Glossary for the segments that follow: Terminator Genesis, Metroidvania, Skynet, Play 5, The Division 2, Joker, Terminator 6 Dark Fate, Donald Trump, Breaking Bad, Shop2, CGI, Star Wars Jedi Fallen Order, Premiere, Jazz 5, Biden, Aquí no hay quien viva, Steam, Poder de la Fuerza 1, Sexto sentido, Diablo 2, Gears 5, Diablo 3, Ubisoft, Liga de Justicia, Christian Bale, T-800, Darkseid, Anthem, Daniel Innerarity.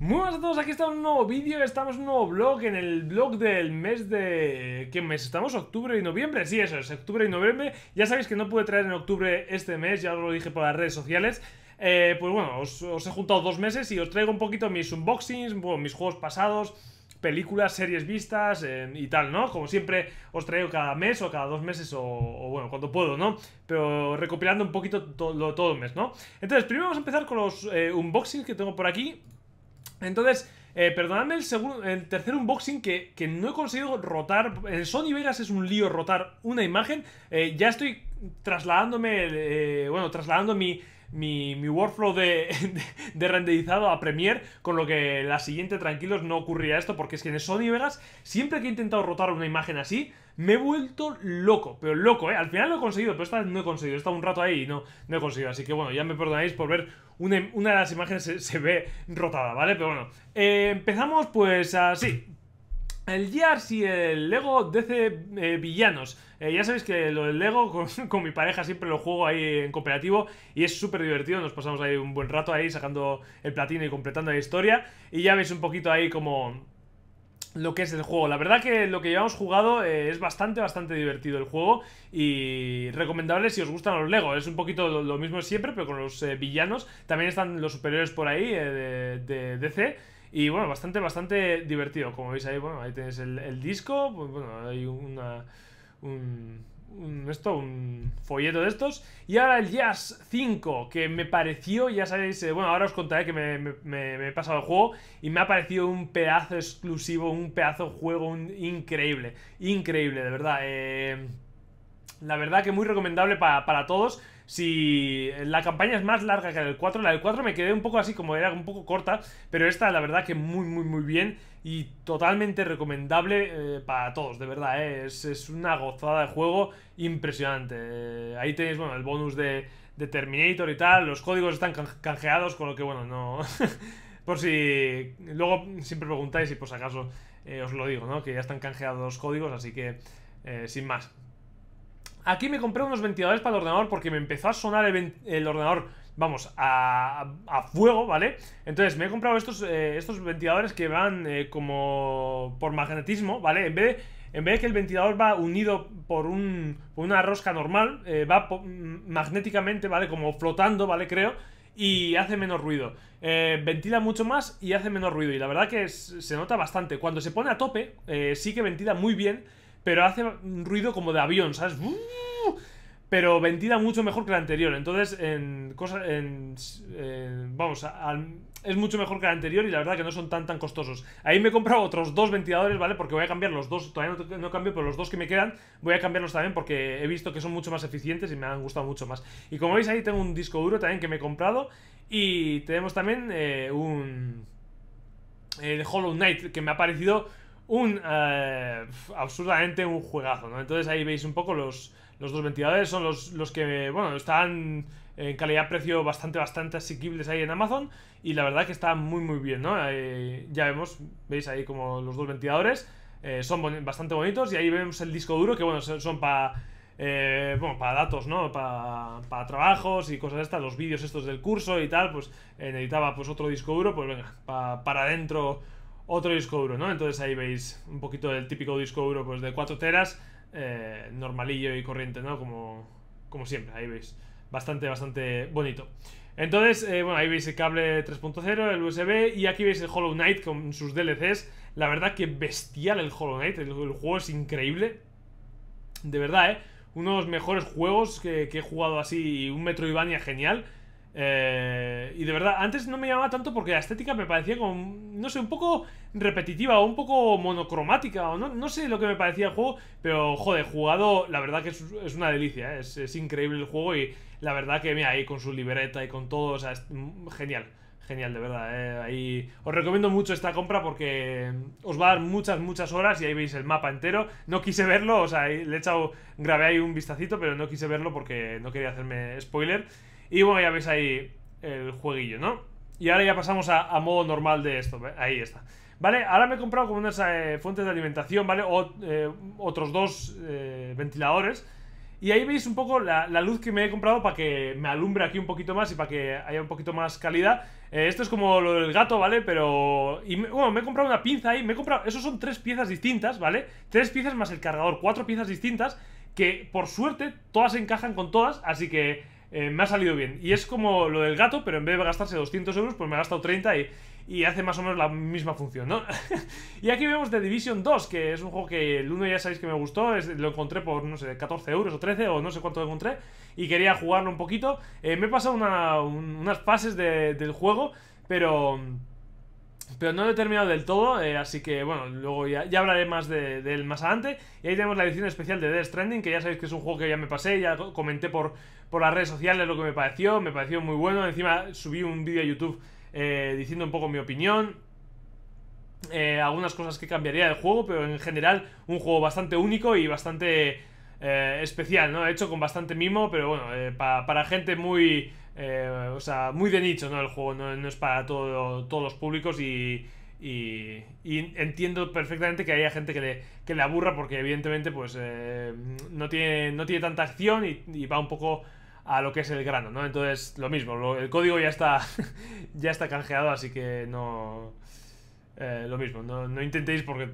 Muy buenas a todos, aquí está un nuevo vídeo, estamos en un nuevo vlog, en el vlog del mes de... ¿Qué mes estamos? ¿Octubre y noviembre? Sí, eso es, octubre y noviembre. Ya sabéis que no pude traer en octubre este mes, ya os lo dije por las redes sociales. Pues bueno, os he juntado 2 meses y os traigo un poquito mis unboxings, bueno, mis juegos pasados, películas, series vistas y tal, ¿no? Como siempre os traigo cada mes o cada 2 meses o bueno, cuando puedo, ¿no? Pero recopilando un poquito todo el mes, ¿no? Entonces, primero vamos a empezar con los unboxings que tengo por aquí. Entonces, perdonadme el tercer unboxing que no he conseguido rotar. En Sony Vegas es un lío rotar una imagen. Ya estoy trasladándome, bueno, trasladando mi workflow de renderizado a Premiere, con lo que la siguiente, tranquilos, no ocurrirá esto, porque es que en Sony Vegas, siempre que he intentado rotar una imagen así, me he vuelto loco, pero loco, al final lo he conseguido, pero esta vez no he conseguido, he estado un rato ahí y no he conseguido, así que bueno, ya me perdonáis por ver una de las imágenes se ve rotada, ¿vale? Pero bueno, empezamos pues así. El Jazz y el Lego DC Villanos. Ya sabéis que lo del Lego con mi pareja siempre lo juego ahí en cooperativo y es súper divertido, nos pasamos ahí un buen rato ahí sacando el platino y completando la historia, y ya veis un poquito ahí como lo que es el juego. La verdad que lo que llevamos jugado es bastante divertido el juego, y recomendable si os gustan los Lego. Es un poquito lo mismo siempre, pero con los villanos. También están los superiores por ahí de DC. Y bueno, bastante divertido. Como veis ahí, bueno, ahí tenéis el disco. Pues bueno, hay un folleto de estos. Y ahora el Jazz 5, que me pareció, ya sabéis, bueno, ahora os contaré que me he pasado el juego y me ha parecido un pedazo exclusivo, un pedazo de juego, increíble, de verdad. La verdad que muy recomendable para todos. Si la campaña es más larga que la del 4 me quedé un poco así, como era un poco corta, pero esta la verdad que muy bien y totalmente recomendable para todos, de verdad, es una gozada de juego impresionante. Ahí tenéis, bueno, el bonus de Terminator y tal, los códigos están canjeados, con lo que bueno, no... por si luego siempre preguntáis y por si acaso os lo digo, ¿no? Que ya están canjeados los códigos, así que sin más. Aquí me compré unos ventiladores para el ordenador porque me empezó a sonar el ordenador, vamos, a fuego, ¿vale? Entonces me he comprado estos ventiladores que van como por magnetismo, ¿vale? En vez de que el ventilador va unido por una rosca normal, va magnéticamente, ¿vale? Como flotando, ¿vale? Creo, y hace menos ruido. Ventila mucho más y hace menos ruido, y la verdad que se nota bastante. Cuando se pone a tope, sí que ventila muy bien, pero hace un ruido como de avión, ¿sabes? Pero ventila mucho mejor que la anterior. Entonces, vamos, es mucho mejor que la anterior, y la verdad que no son tan costosos. Ahí me he comprado otros 2 ventiladores, ¿vale? Porque voy a cambiar los 2, todavía no cambio, pero los 2 que me quedan voy a cambiarlos también, porque he visto que son mucho más eficientes y me han gustado mucho más. Y como veis ahí tengo un disco duro también que me he comprado, y tenemos también el Hollow Knight, que me ha parecido absurdamente un juegazo, ¿no? Entonces ahí veis un poco los 2 ventiladores. Son los que, bueno, están en calidad-precio bastante asequibles ahí en Amazon, y la verdad que están muy bien, ¿no? Ya vemos, veis ahí como los 2 ventiladores son bastante bonitos, y ahí vemos el disco duro, que bueno, son para bueno, para datos, ¿no? Para trabajos y cosas estas, los vídeos estos del curso y tal, pues necesitaba pues otro disco duro, pues venga, para adentro otro disco duro, ¿no? Entonces ahí veis un poquito del típico disco duro pues de 4 teras, normalillo y corriente, ¿no? Como siempre, ahí veis. Bastante bonito. Entonces, bueno, ahí veis el cable 3.0, el USB, y aquí veis el Hollow Knight con sus DLCs. La verdad que bestial el Hollow Knight, el juego es increíble. De verdad, uno de los mejores juegos que he jugado así, un Metroidvania genial. Y de verdad, antes no me llamaba tanto porque la estética me parecía como, no sé, un poco repetitiva o un poco monocromática, o no sé lo que me parecía el juego, pero joder, jugado, la verdad que es una delicia, es increíble el juego, y la verdad que mira, ahí con su libreta y con todo, o sea, es genial, de verdad, ahí os recomiendo mucho esta compra porque os va a dar muchas horas, y ahí veis el mapa entero. No quise verlo, o sea, le he echado, grabé ahí un vistacito, pero no quise verlo porque no quería hacerme spoiler. Y bueno, ya veis ahí el jueguillo, ¿no? Y ahora ya pasamos a modo normal de esto, ¿eh? Ahí está. Vale, ahora me he comprado como unas fuentes de alimentación, ¿vale? Otros 2 ventiladores. Y ahí veis un poco la luz que me he comprado para que me alumbre aquí un poquito más y para que haya un poquito más calidad. Esto es como lo del gato, ¿vale? Pero... Y bueno, me he comprado una pinza ahí. Me he comprado... Esos son 3 piezas distintas, ¿vale? 3 piezas más el cargador. 4 piezas distintas que, por suerte, todas encajan con todas. Así que me ha salido bien. Y es como lo del gato, pero en vez de gastarse 200 euros, pues me ha gastado 30 y hace más o menos la misma función, ¿no? Y aquí vemos The Division 2, que es un juego que el 1 ya sabéis que me gustó, lo encontré por, no sé, 14 euros o 13 o no sé cuánto lo encontré, y quería jugarlo un poquito. Me he pasado unas fases del juego, pero no lo he terminado del todo, así que bueno, luego ya hablaré más de él más adelante. Y ahí tenemos la edición especial de Death Stranding, que ya sabéis que es un juego que ya me pasé, ya comenté por las redes sociales lo que me pareció muy bueno. Encima subí un vídeo a YouTube diciendo un poco mi opinión, algunas cosas que cambiaría del juego, pero en general un juego bastante único y bastante especial, ¿no? Hecho con bastante mimo, pero bueno, para gente muy... o sea, muy de nicho, ¿no? El juego no es para todos los públicos y entiendo perfectamente que haya gente que le aburra porque evidentemente pues no tiene tanta acción y va un poco a lo que es el grano, ¿no? Entonces, lo mismo, el código ya está canjeado, así que no... lo mismo, no intentéis porque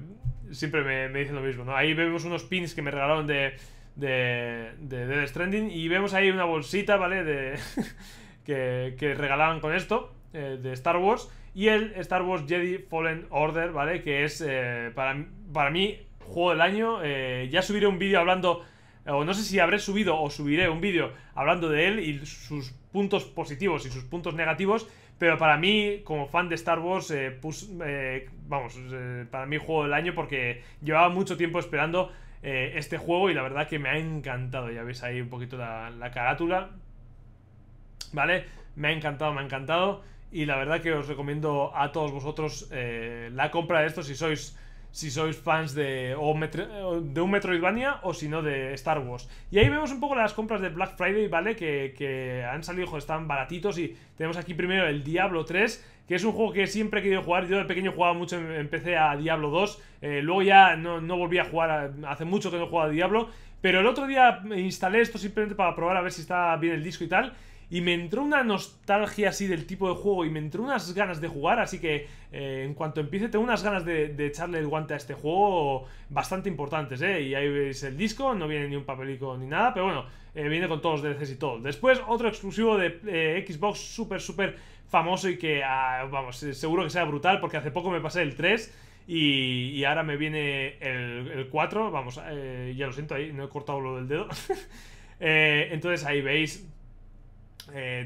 siempre me dicen lo mismo, ¿no? Ahí vemos unos pins que me regalaron de Death Stranding y vemos ahí una bolsita, ¿vale? Que regalaban con esto de Star Wars y el Star Wars Jedi Fallen Order, ¿vale? Que es para mí juego del año. Ya subiré un vídeo hablando, o no sé si habré subido o subiré un vídeo hablando de él y sus puntos positivos y sus puntos negativos, pero para mí como fan de Star Wars para mí juego del año porque llevaba mucho tiempo esperando este juego y la verdad que me ha encantado. Ya veis ahí un poquito la carátula, ¿vale? Me ha encantado y la verdad que os recomiendo a todos vosotros la compra de esto si sois fans de un Metroidvania o si no de Star Wars. Y ahí vemos un poco las compras de Black Friday, ¿vale? Que han salido, joder, están baratitos y tenemos aquí primero el Diablo 3, que es un juego que siempre he querido jugar. Yo de pequeño jugaba mucho, empecé a Diablo 2, luego ya no volví a jugar, hace mucho que no jugaba a Diablo, pero el otro día me instalé esto simplemente para probar a ver si está bien el disco y tal, y me entró una nostalgia así del tipo de juego y me entró unas ganas de jugar, así que en cuanto empiece tengo unas ganas de echarle el guante a este juego bastante importantes, ¿eh? Y ahí veis el disco, no viene ni un papelico ni nada, pero bueno, viene con todos los DLCs y todo. Después otro exclusivo de Xbox súper famoso y que, vamos, seguro que sea brutal porque hace poco me pasé el 3 y ahora me viene el 4, vamos, ya lo siento, ahí no he cortado lo del dedo. Entonces ahí veis,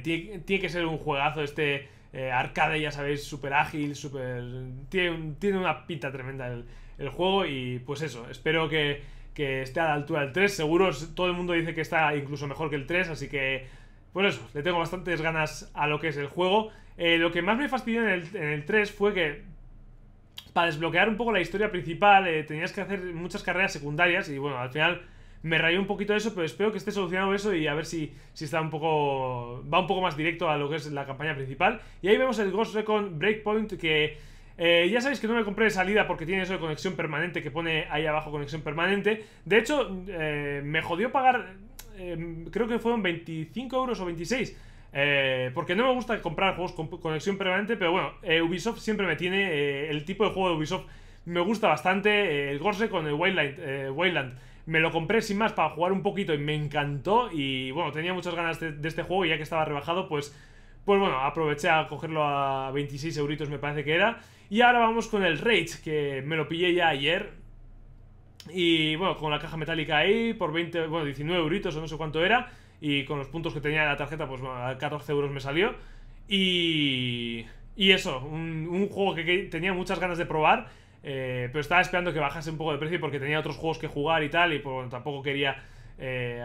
tiene que ser un juegazo este, arcade, ya sabéis, súper ágil, súper... Tiene una pinta tremenda el juego y pues eso, espero que esté a la altura del 3, seguro todo el mundo dice que está incluso mejor que el 3, así que... Pues eso, le tengo bastantes ganas a lo que es el juego. Lo que más me fastidió en el 3 fue que para desbloquear un poco la historia principal tenías que hacer muchas carreras secundarias y bueno, al final me rayó un poquito eso, pero espero que esté solucionado eso y a ver si está un poco... va un poco más directo a lo que es la campaña principal. Y ahí vemos el Ghost Recon Breakpoint que... ya sabéis que no me compré de salida porque tiene eso de conexión permanente que pone ahí abajo, conexión permanente. De hecho, me jodió pagar... creo que fueron 25 euros o 26 porque no me gusta comprar juegos con conexión permanente, pero bueno, Ubisoft siempre me tiene, el tipo de juego de Ubisoft me gusta bastante, el Ghost Recon, el Wildlands me lo compré sin más para jugar un poquito y me encantó y bueno, tenía muchas ganas de este juego y ya que estaba rebajado pues bueno, aproveché a cogerlo a 26 euritos me parece que era. Y ahora vamos con el Rage, que me lo pillé ya ayer. Y bueno, con la caja metálica ahí por 20, bueno, 19 euritos o no sé cuánto era. Y con los puntos que tenía en la tarjeta, pues bueno, a 14 euros me salió. Y eso, un juego que tenía muchas ganas de probar, pero estaba esperando que bajase un poco de precio porque tenía otros juegos que jugar y tal. Y pues bueno, tampoco quería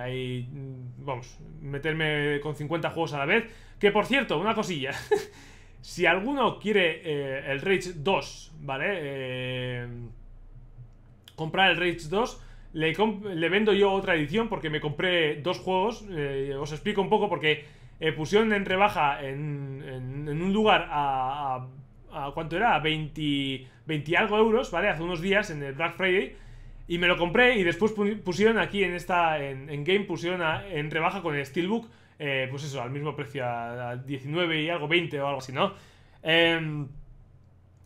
ahí, vamos, meterme con 50 juegos a la vez. Que por cierto, una cosilla. Si alguno quiere el Rage 2, ¿vale? Comprar el Rage 2, le vendo yo otra edición porque me compré 2 juegos. Os explico un poco porque pusieron en rebaja en un lugar a ¿cuánto era? A 20 algo euros, ¿vale? Hace unos días en el Black Friday y me lo compré y después pusieron aquí en Game, pusieron en rebaja con el Steelbook, pues eso, al mismo precio, a 19 y algo, 20 o algo así, ¿no?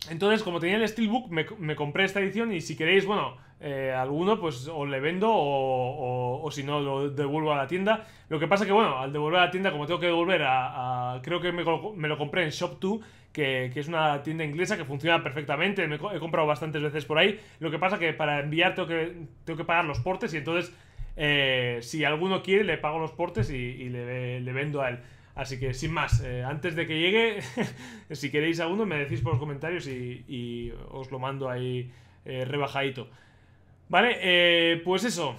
Entonces, como tenía el Steelbook, me compré esta edición y si queréis, bueno, alguno, pues o le vendo o si no, lo devuelvo a la tienda. Lo que pasa que, bueno, al devolver a la tienda, como tengo que devolver creo que me lo compré en Shop2, que es una tienda inglesa que funciona perfectamente. He comprado bastantes veces por ahí. Lo que pasa que para enviar tengo que pagar los portes y entonces, si alguno quiere, le pago los portes y le vendo a él. Así que, sin más, antes de que llegue, si queréis a uno, me decís por los comentarios y os lo mando ahí rebajadito. Vale, pues eso,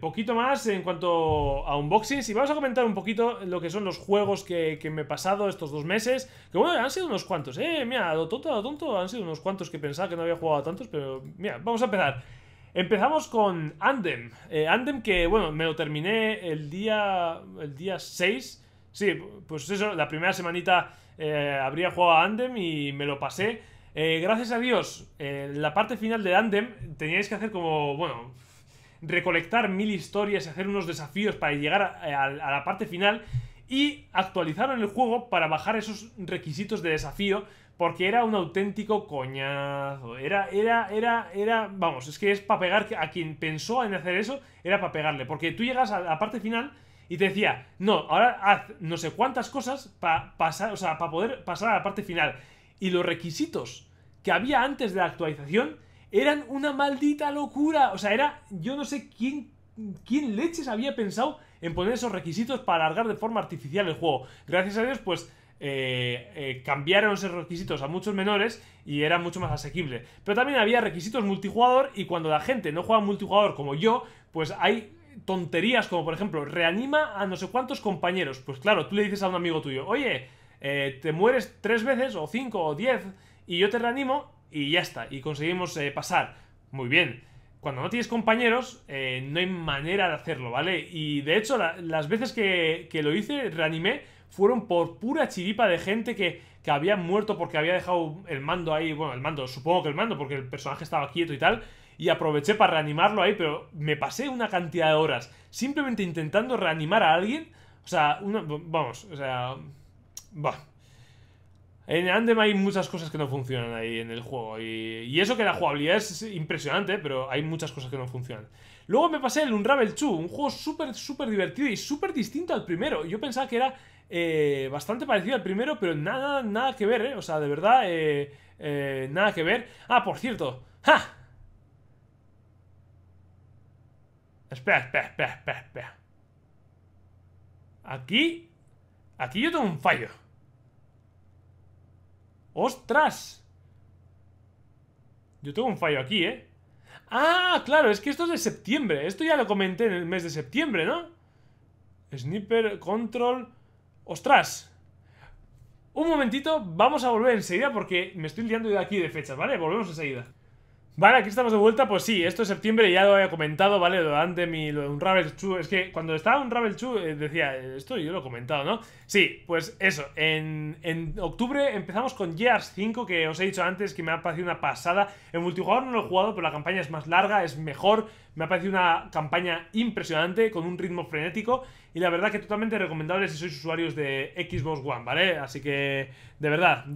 poquito más en cuanto a unboxings. Y vamos a comentar un poquito lo que son los juegos que me he pasado estos 2 meses. Que bueno, han sido unos cuantos, mira, lo tonto, han sido unos cuantos que pensaba que no había jugado a tantos. Pero mira, vamos a empezar. Empezamos con Anthem. Anthem que, bueno, me lo terminé el día 6. Sí, pues eso, la primera semanita habría jugado a Anthem y me lo pasé. Gracias a Dios, la parte final de Anthem teníais que hacer como, bueno, recolectar 1000 historias, hacer unos desafíos para llegar a la parte final. Y actualizaron el juego para bajar esos requisitos de desafío, porque era un auténtico coñazo. Vamos, es que es para pegar a quien pensó en hacer eso, era para pegarle. Porque tú llegas a la parte final y te decía, no, ahora haz no sé cuántas cosas para pasar, o sea, para poder pasar a la parte final. Y los requisitos que había antes de la actualización eran una maldita locura. O sea, yo no sé quién leches había pensado en poner esos requisitos para alargar de forma artificial el juego. Gracias a Dios, pues cambiaron esos requisitos a muchos menores y era mucho más asequible. Pero también había requisitos multijugador y cuando la gente no juega multijugador como yo, pues hay tonterías como, por ejemplo, reanima a no sé cuántos compañeros. Pues claro, tú le dices a un amigo tuyo, oye, te mueres 3 veces o 5 o 10 y yo te reanimo y ya está, y conseguimos pasar. Muy bien. Cuando no tienes compañeros, no hay manera de hacerlo, ¿vale? Y de hecho, las veces que lo hice, reanimé, fueron por pura chiripa de gente que había muerto porque había dejado el mando ahí. Bueno, el mando, supongo que el mando, porque el personaje estaba quieto y tal. Y aproveché para reanimarlo ahí, pero me pasé una cantidad de horas simplemente intentando reanimar a alguien. O sea, vamos, o sea, bah. En Anthem hay muchas cosas que no funcionan ahí en el juego. Y eso que la jugabilidad es impresionante, pero hay muchas cosas que no funcionan. Luego me pasé el Unravel 2, un juego súper, súper divertido y súper distinto al primero. Yo pensaba que era bastante parecido al primero, pero nada que ver, O sea, de verdad, nada que ver. Ah, por cierto, ¡ja! Espera. Aquí yo tengo un fallo. ¡Ostras! Yo tengo un fallo aquí, Ah, claro, es que esto es de septiembre. Esto ya lo comenté en el mes de septiembre, ¿no? Sniper, control. ¡Ostras! Un momentito, vamos a volver enseguida porque me estoy liando de aquí de fechas, ¿vale? Volvemos enseguida. Vale, aquí estamos de vuelta. Pues sí, esto es septiembre, ya lo había comentado, ¿vale? Lo de Anthem y lo de Unravel 2. Es que cuando estaba Unravel 2 decía, esto yo lo he comentado, ¿no? Sí, pues eso, en octubre empezamos con Jazz 5, que os he dicho antes que me ha parecido una pasada. El multijugador no lo he jugado, pero la campaña es más larga, es mejor. Me ha parecido una campaña impresionante, con un ritmo frenético. Y la verdad que totalmente recomendable si sois usuarios de Xbox One, ¿vale? Así que, de verdad,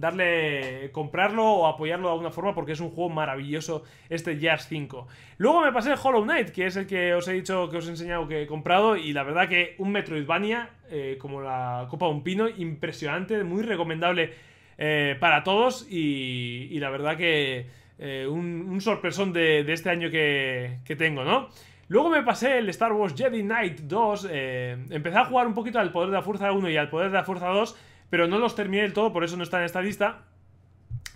comprarlo o apoyarlo de alguna forma porque es un juego maravilloso este Gears 5. Luego me pasé el Hollow Knight, que es el que os he dicho, que os he enseñado que he comprado. Y la verdad que un Metroidvania, como la copa de un pino, impresionante, muy recomendable para todos. Y la verdad que un sorpresón de este año que tengo, ¿no? Luego me pasé el Star Wars Jedi Knight 2, empecé a jugar un poquito al Poder de la Fuerza 1 y al Poder de la Fuerza 2, pero no los terminé del todo, por eso no está en esta lista.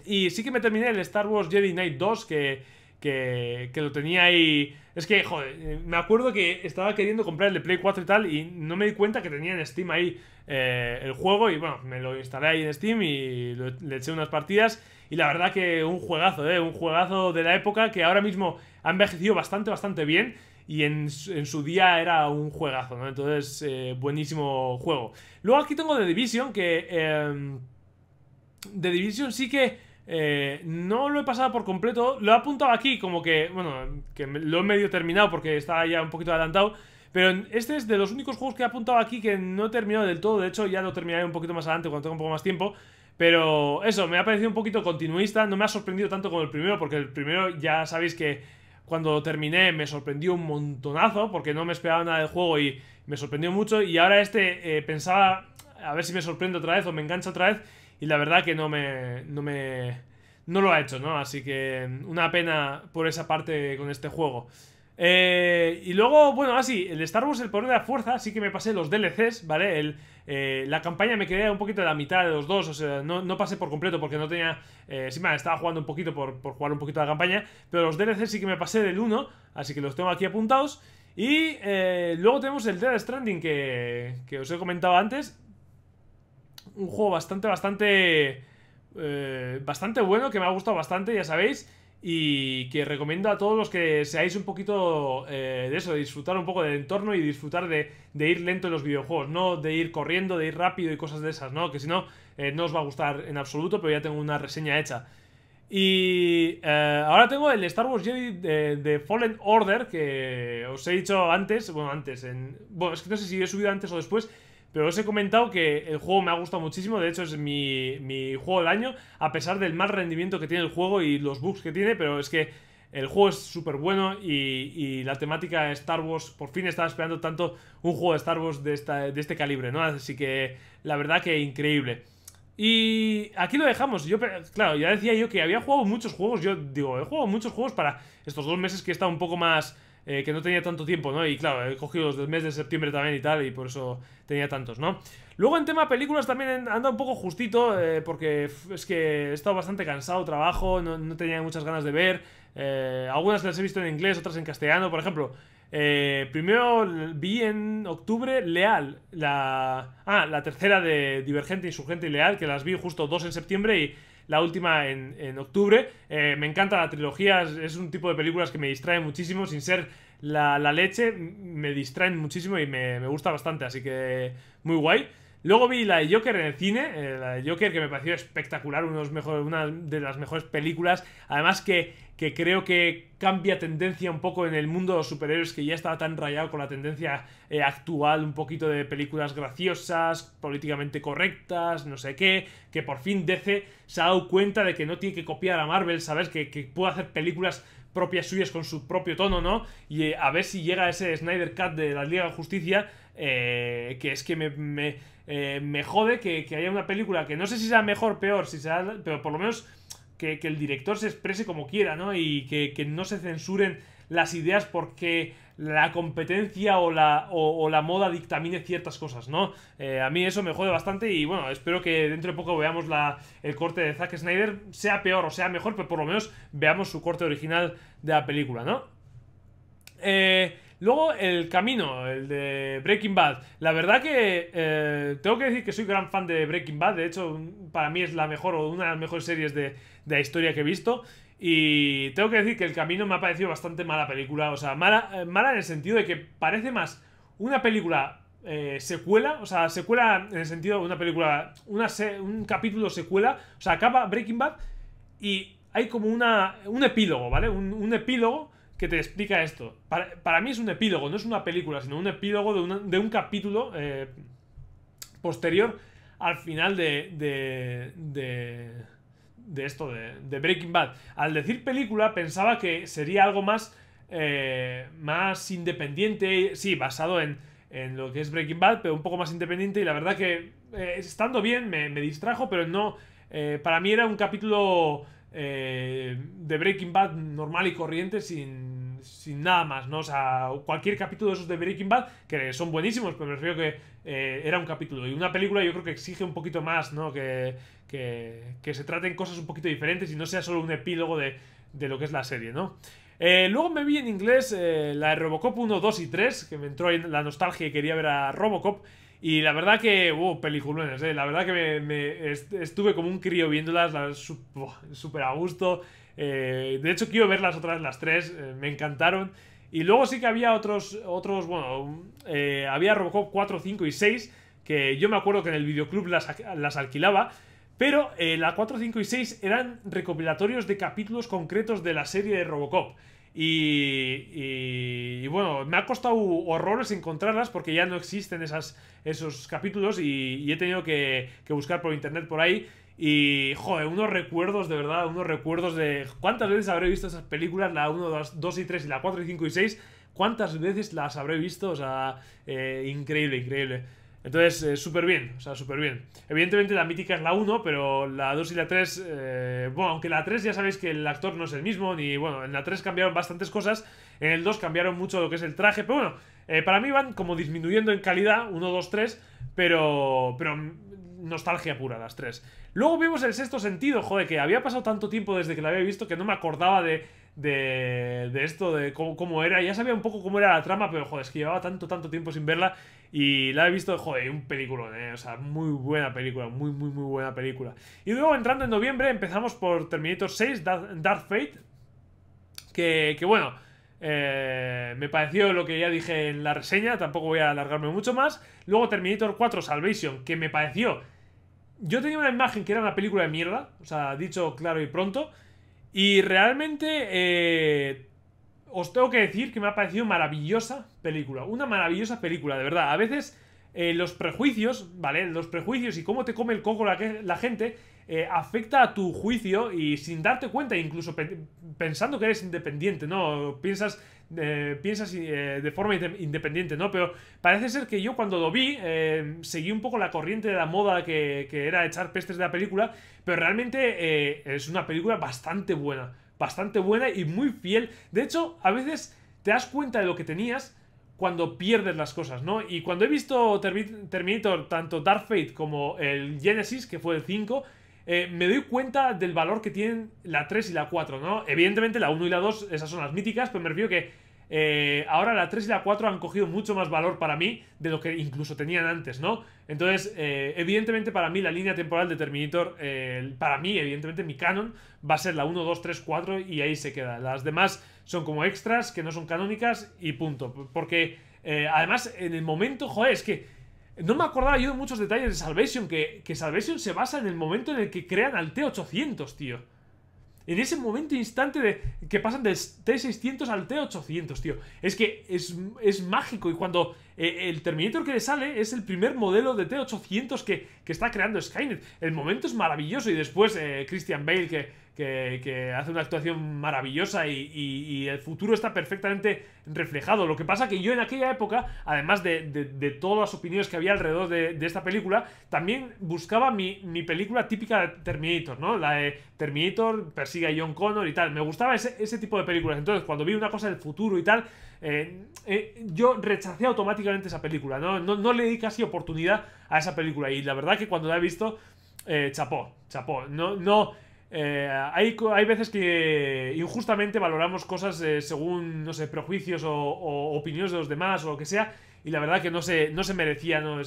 Y sí que me terminé el Star Wars Jedi Knight 2, que lo tenía ahí. Es que, joder, me acuerdo que estaba queriendo comprar el de Play 4 y tal, y no me di cuenta que tenía en Steam ahí el juego, y bueno, me lo instalé ahí en Steam y le eché unas partidas. Y la verdad que un juegazo de la época que ahora mismo ha envejecido bastante, bastante bien. Y en su día era un juegazo, ¿no? Entonces, buenísimo juego. Luego aquí tengo The Division, que The Division sí que no lo he pasado por completo. Lo he apuntado aquí como que, bueno, que lo he medio terminado porque estaba ya un poquito adelantado. Pero este es de los únicos juegos que he apuntado aquí que no he terminado del todo. De hecho, ya lo terminaré un poquito más adelante cuando tenga un poco más tiempo. Pero eso, me ha parecido un poquito continuista. No me ha sorprendido tanto como el primero, porque el primero ya sabéis que cuando terminé me sorprendió un montonazo, porque no me esperaba nada del juego y me sorprendió mucho. Y ahora este pensaba a ver si me sorprende otra vez o me engancha otra vez, y la verdad que no lo ha hecho, ¿no? Así que una pena por esa parte con este juego. Y luego, bueno, así, el Star Wars, el Poder de la Fuerza, sí que me pasé los DLCs, ¿vale? La campaña me quedé un poquito de la mitad de los dos, o sea, no pasé por completo porque no tenía... sí, mal, estaba jugando un poquito por jugar un poquito la campaña, pero los DLCs sí que me pasé del 1, así que los tengo aquí apuntados. Y luego tenemos el Death Stranding que os he comentado antes. Un juego bastante bueno, que me ha gustado bastante, ya sabéis, y que recomiendo a todos los que seáis un poquito de eso, de disfrutar un poco del entorno y disfrutar de ir lento en los videojuegos, no de ir corriendo, de ir rápido y cosas de esas, ¿no? Que si no, no os va a gustar en absoluto, pero ya tengo una reseña hecha. Y ahora tengo el Star Wars Jedi de Fallen Order, que os he dicho antes, bueno, es que no sé si he subido antes o después, pero os he comentado que el juego me ha gustado muchísimo. De hecho es mi juego del año, a pesar del mal rendimiento que tiene el juego y los bugs que tiene, pero es que el juego es súper bueno y la temática de Star Wars, por fin estaba esperando tanto un juego de Star Wars de este calibre, ¿no? Así que la verdad que increíble. Y aquí lo dejamos. Yo, claro, ya decía yo que había jugado muchos juegos. Yo digo, he jugado muchos juegos para estos 2 meses que he estado un poco más... que no tenía tanto tiempo, ¿no? Y claro, he cogido los del mes de septiembre también y tal, y por eso tenía tantos, ¿no? Luego en tema películas también anda un poco justito, porque es que he estado bastante cansado, trabajo, no tenía muchas ganas de ver. Algunas las he visto en inglés, otras en castellano. Por ejemplo, primero vi en octubre Leal, la tercera de Divergente, Insurgente y Leal, que las vi justo 2 en septiembre y la última en octubre. Me encanta la trilogía, es un tipo de películas que me distraen muchísimo, sin ser la leche, me distraen muchísimo y me gusta bastante, así que muy guay. Luego vi la de Joker en el cine, la de Joker que me pareció espectacular, una de las mejores películas, además que creo que cambia tendencia un poco en el mundo de los superhéroes, que ya estaba tan rayado con la tendencia actual, un poquito de películas graciosas, políticamente correctas, no sé qué, que por fin DC se ha dado cuenta de que no tiene que copiar a Marvel, ¿sabes? Que puede hacer películas propias suyas con su propio tono, ¿no? Y a ver si llega ese Snyder Cut de la Liga de Justicia, que es que me jode que haya una película que no sé si sea mejor o peor, pero por lo menos que el director se exprese como quiera, ¿no? Y que no se censuren las ideas porque la competencia o la moda dictamine ciertas cosas, ¿no? A mí eso me jode bastante y bueno, espero que dentro de poco veamos el corte de Zack Snyder, sea peor o sea mejor, pero por lo menos veamos su corte original de la película, ¿no? Luego El Camino, el de Breaking Bad. La verdad que tengo que decir que soy gran fan de Breaking Bad. De hecho, para mí es la mejor o una de las mejores series de la historia que he visto. Y tengo que decir que El Camino me ha parecido bastante mala película. O sea, mala en el sentido de que parece más una película secuela. O sea, secuela en el sentido de una película, un capítulo secuela. O sea, acaba Breaking Bad y hay como un epílogo, ¿vale? Un epílogo que te explica esto. Para mí es un epílogo, no es una película, sino un epílogo de un capítulo posterior al final de esto, de Breaking Bad. Al decir película pensaba que sería algo más independiente, sí, basado en lo que es Breaking Bad, pero un poco más independiente, y la verdad que estando bien me distrajo, pero no, para mí era un capítulo de Breaking Bad normal y corriente, sin nada más, ¿no? O sea, cualquier capítulo de esos de Breaking Bad, que son buenísimos, pero me refiero que era un capítulo. Y una película yo creo que exige un poquito más, ¿no? Que se traten cosas un poquito diferentes y no sea solo un epílogo de lo que es la serie, ¿no? Luego me vi en inglés la de Robocop 1, 2 y 3, que me entró en la nostalgia y quería ver a Robocop. Y la verdad que, peliculones, la verdad que estuve como un crío viéndolas, súper a gusto. De hecho, quiero ver las otras, las tres, me encantaron. Y luego sí que había otros bueno, había Robocop 4, 5 y 6, que yo me acuerdo que en el videoclub las alquilaba. Pero la 4, 5 y 6 eran recopilatorios de capítulos concretos de la serie de Robocop. Y bueno, me ha costado horrores encontrarlas porque ya no existen esos capítulos y he tenido que buscar por internet por ahí. Y, joder, unos recuerdos, de verdad, unos recuerdos de... ¿Cuántas veces habré visto esas películas? La 1, 2 y 3 y la 4 y 5 y 6. ¿Cuántas veces las habré visto? O sea, increíble, increíble. Entonces, súper bien, o sea, súper bien. Evidentemente la mítica es la 1, pero la 2 y la 3... bueno, aunque la 3 ya sabéis que el actor no es el mismo, ni... Bueno, en la 3 cambiaron bastantes cosas, en el 2 cambiaron mucho lo que es el traje, pero bueno, para mí van como disminuyendo en calidad, 1, 2, 3, pero nostalgia pura las 3. Luego vimos el sexto sentido, joder, que había pasado tanto tiempo desde que la había visto que no me acordaba de esto, de cómo era. Ya sabía un poco cómo era la trama, pero joder, es que llevaba tanto tiempo sin verla. Y la he visto, joder, un peliculón, o sea, muy buena película, muy buena película. Y luego, entrando en noviembre, empezamos por Terminator 6 Dark Fate, que bueno, me pareció lo que ya dije en la reseña, tampoco voy a alargarme mucho más. Luego Terminator 4 Salvation, que me pareció... Yo tenía una imagen que era una película de mierda, o sea, dicho claro y pronto. Y realmente os tengo que decir que me ha parecido maravillosa película. Una maravillosa película, de verdad. A veces los prejuicios, ¿vale? Los prejuicios y cómo te come el coco la gente afecta a tu juicio y sin darte cuenta, incluso pensando que eres independiente, ¿no? Piensas de forma independiente, ¿no? Pero parece ser que yo cuando lo vi seguí un poco la corriente de la moda que era echar pestes de la película, pero realmente es una película bastante buena y muy fiel. De hecho, a veces te das cuenta de lo que tenías cuando pierdes las cosas, ¿no? Y cuando he visto Terminator, tanto Dark Fate como el Genesis, que fue el 5, me doy cuenta del valor que tienen la 3 y la 4, ¿no? Evidentemente la 1 y la 2, esas son las míticas, pero me refiero que ahora la 3 y la 4 han cogido mucho más valor para mí de lo que incluso tenían antes, ¿no? Entonces, evidentemente para mí la línea temporal de Terminator, para mí, evidentemente mi canon va a ser la 1, 2, 3, 4 y ahí se queda. Las demás son como extras que no son canónicas y punto. Porque además en el momento, joder, es que no me acordaba yo de muchos detalles de Salvation, que Salvation se basa en el momento en el que crean al T-800, tío. En ese momento instante que pasan del T-600 al T-800, tío. Es que es mágico. Y cuando el Terminator que le sale es el primer modelo de T-800 que está creando Skynet. El momento es maravilloso. Y después Christian Bale que hace una actuación maravillosa y el futuro está perfectamente reflejado. Lo que pasa que yo en aquella época, además de todas las opiniones que había alrededor de esta película, también buscaba mi película típica de Terminator, ¿no? La de Terminator persigue a John Connor y tal. Me gustaba ese tipo de películas. Entonces, cuando vi una cosa del futuro y tal, yo rechacé automáticamente esa película, ¿no? No le di casi oportunidad a esa película. Y la verdad que cuando la he visto, chapó. Hay veces que injustamente valoramos cosas según, no sé, prejuicios o opiniones de los demás o lo que sea, y la verdad que no se merecía, ¿no?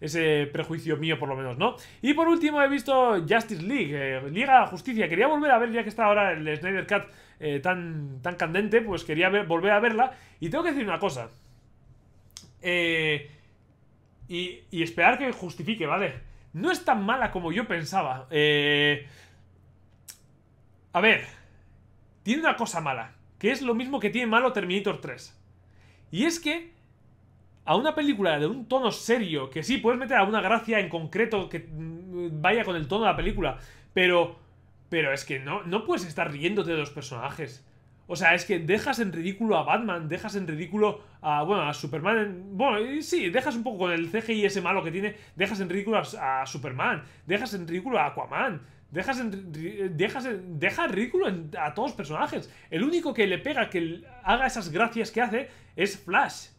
Ese prejuicio mío, por lo menos, ¿no? Y por último he visto Justice League, Liga de la Justicia. Quería volver a ver, ya que está ahora el Snyder Cut tan candente, pues quería volver a verla. Y tengo que decir una cosa, y esperar que justifique, ¿vale? No es tan mala como yo pensaba. A ver, tiene una cosa mala, que es lo mismo que tiene malo Terminator 3. Y es que a una película de un tono serio, que sí, puedes meter alguna gracia en concreto que vaya con el tono de la película, pero es que no puedes estar riéndote de los personajes. O sea, es que dejas en ridículo a Batman, dejas en ridículo a Superman. Bueno, sí, dejas un poco con el CGI ese malo que tiene, dejas en ridículo a Superman, dejas en ridículo a Aquaman. Deja ridículo a todos los personajes. El único que le pega que haga esas gracias que hace es Flash.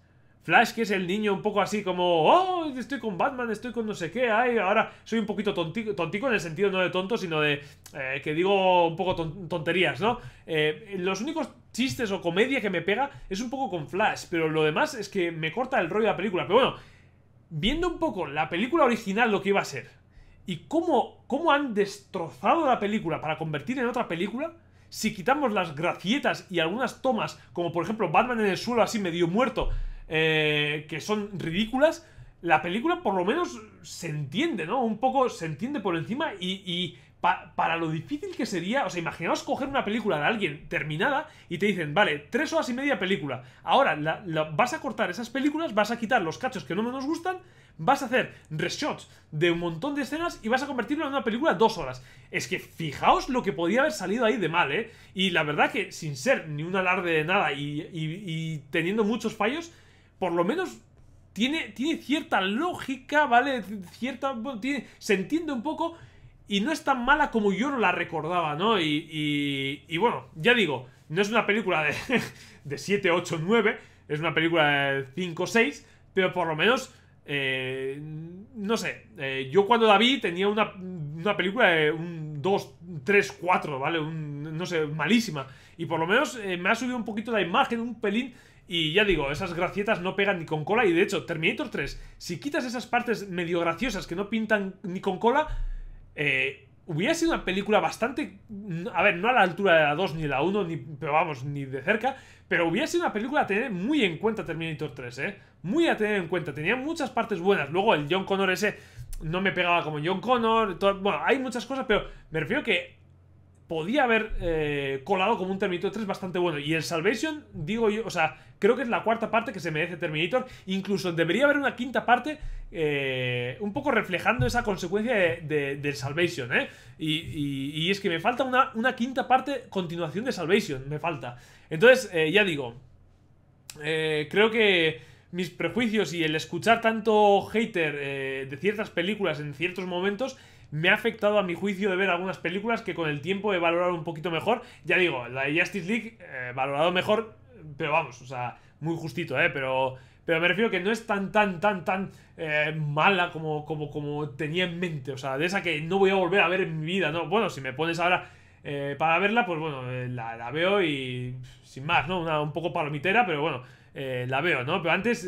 Flash, que es el niño un poco así como, oh, estoy con Batman, estoy con no sé qué, ay, ahora soy un poquito tontico en el sentido no de tonto, sino de que digo un poco tonterías, ¿no? Los únicos chistes o comedia que me pega es un poco con Flash, pero lo demás es que me corta el rollo de la película. Pero bueno, viendo un poco la película original lo que iba a ser, y cómo han destrozado la película para convertir en otra película, si quitamos las gracietas y algunas tomas, como por ejemplo Batman en el suelo así medio muerto, que son ridículas, la película por lo menos se entiende, ¿no? Un poco se entiende por encima y para lo difícil que sería. O sea, imaginaos coger una película de alguien terminada y te dicen, vale, 3 horas y media película. Ahora vas a cortar esas películas, vas a quitar los cachos que no nos gustan, vas a hacer reshots de un montón de escenas y vas a convertirlo en una película de 2 horas. Es que fijaos lo que podía haber salido ahí de mal, ¿eh? Y la verdad que sin ser ni un alarde de nada y teniendo muchos fallos, por lo menos tiene cierta lógica, ¿vale? Se entiende un poco y no es tan mala como yo no la recordaba, ¿no? Y bueno, ya digo, no es una película de 7, 8, 9, es una película de 5, 6, pero por lo menos, no sé, yo cuando la vi tenía una película de un 2, 3, 4, ¿vale? No sé, malísima. Y por lo menos me ha subido un poquito la imagen, un pelín. Y ya digo, esas gracietas no pegan ni con cola. Y de hecho, Terminator 3, si quitas esas partes medio graciosas que no pintan ni con cola, hubiera sido una película bastante... A ver, no a la altura de la 2 ni de la 1, pero vamos, ni de cerca. Pero hubiera sido una película a tener muy en cuenta Terminator 3, ¿eh? Muy a tener en cuenta. Tenía muchas partes buenas. Luego el John Connor ese no me pegaba como John Connor. Todo, bueno, hay muchas cosas, pero me refiero que... podía haber colado como un Terminator 3 bastante bueno. Y el Salvation, digo yo, o sea, creo que es la cuarta parte que se merece Terminator. Incluso debería haber una quinta parte un poco reflejando esa consecuencia del Salvation, ¿eh? Y es que me falta una quinta parte, continuación de Salvation, me falta. Entonces, ya digo, creo que... mis prejuicios y el escuchar tanto hater de ciertas películas en ciertos momentos me ha afectado a mi juicio de ver algunas películas que con el tiempo he valorado un poquito mejor. Ya digo, la de Justice League valorado mejor, pero vamos, o sea, muy justito, pero me refiero que no es tan mala como tenía en mente. O sea, de esa que no voy a volver a ver en mi vida, ¿no? Bueno, si me pones ahora para verla, pues bueno, la veo y sin más, ¿no? Un poco palomitera, pero bueno. La veo, ¿no? Pero antes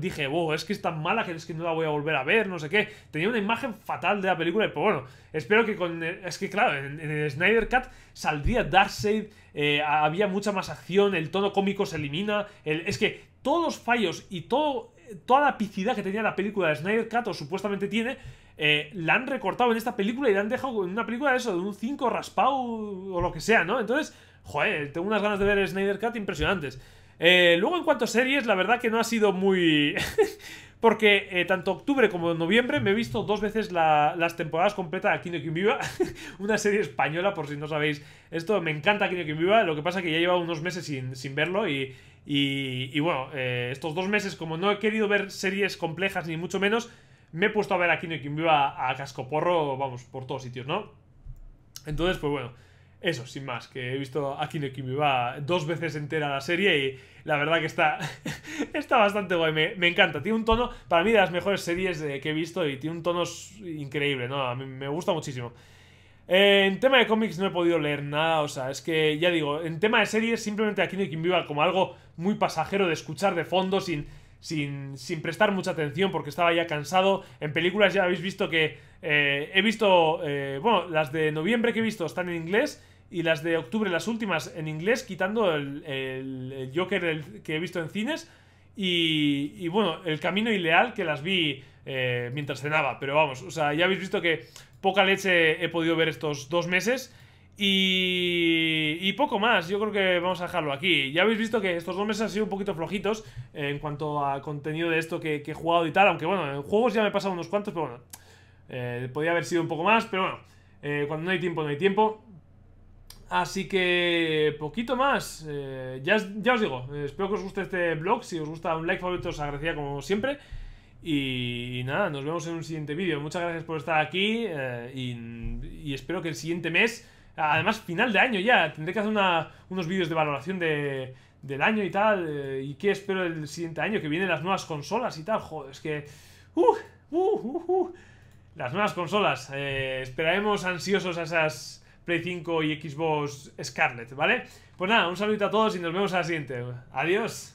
dije, wow, es que es tan mala que es que no la voy a volver a ver, no sé qué. Tenía una imagen fatal de la película, pero bueno, espero que con... Es que claro, en el Snyder Cut saldría Darkseid, había mucha más acción, el tono cómico se elimina, es que todos los fallos y toda la picidad que tenía la película de Snyder Cut, o supuestamente tiene, la han recortado en esta película y la han dejado en una película de eso, de un 5 raspado o lo que sea, ¿no? Entonces, joder, tengo unas ganas de ver el Snyder Cut impresionantes. Luego en cuanto a series, la verdad que no ha sido muy... porque tanto octubre como noviembre me he visto 2 veces las temporadas completas de Aquí no hay quien viva. Una serie española, por si no sabéis esto, me encanta Aquí no hay quien viva. Lo que pasa que ya llevaba unos meses sin verlo y bueno, estos 2 meses, como no he querido ver series complejas ni mucho menos, me he puesto a ver Aquí no hay quien viva a cascoporro, vamos, por todos sitios, ¿no? Entonces, pues bueno, eso, sin más, que he visto Aquí no hay quien viva 2 veces entera la serie y la verdad que está bastante guay, me encanta. Tiene un tono, para mí, de las mejores series que he visto y tiene un tono increíble, ¿no? A mí me gusta muchísimo. En tema de cómics no he podido leer nada, o sea, es que, ya digo, en tema de series simplemente Aquí no hay quien viva como algo muy pasajero de escuchar de fondo sin prestar mucha atención porque estaba ya cansado. En películas ya habéis visto que he visto, bueno, las de noviembre que he visto están en inglés y las de octubre, las últimas, en inglés, quitando el Joker que he visto en cines y bueno, El Camino y Leal, que las vi mientras cenaba, pero vamos, o sea, ya habéis visto que poca leche he podido ver estos 2 meses. Y poco más, yo creo que vamos a dejarlo aquí. Ya habéis visto que estos 2 meses han sido un poquito flojitos en cuanto a contenido de esto que he jugado y tal. Aunque bueno, en juegos ya me he pasado unos cuantos, pero bueno, podría haber sido un poco más. Pero bueno, cuando no hay tiempo, no hay tiempo. Así que poquito más. Ya os digo, espero que os guste este vlog. Si os gusta, un like, favorito, os agradecería como siempre. Y nada, nos vemos en un siguiente vídeo. Muchas gracias por estar aquí y espero que el siguiente mes... Además, final de año ya, tendré que hacer unos vídeos de valoración del año y tal, y qué espero el siguiente año, que vienen las nuevas consolas y tal. Joder, es que... Las nuevas consolas, esperaremos ansiosos a esas Play 5 y Xbox Scarlett, ¿vale? Pues nada, un saludito a todos y nos vemos a la siguiente. Adiós.